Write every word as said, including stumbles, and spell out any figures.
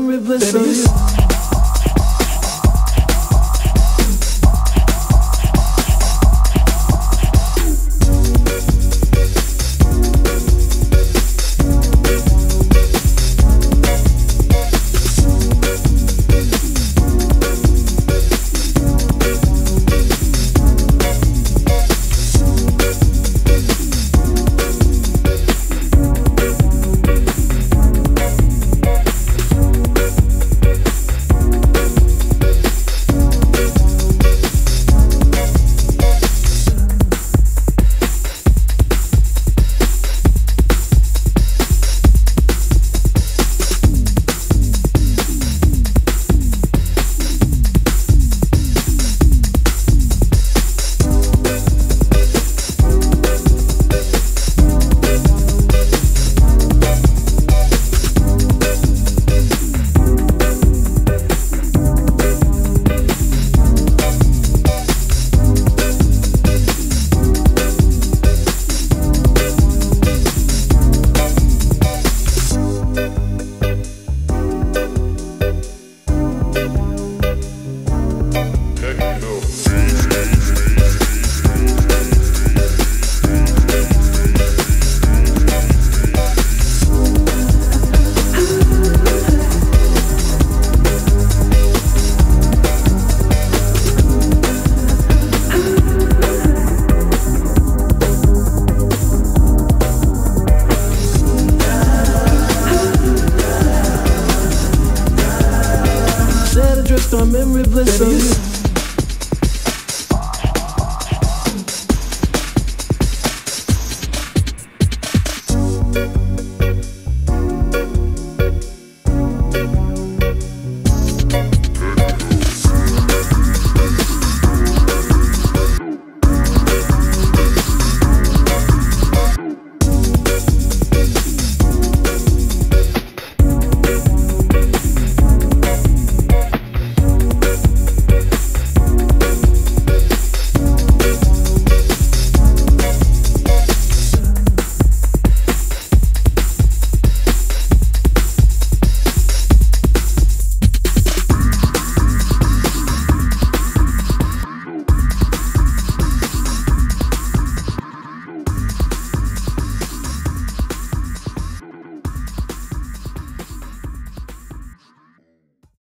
everybody.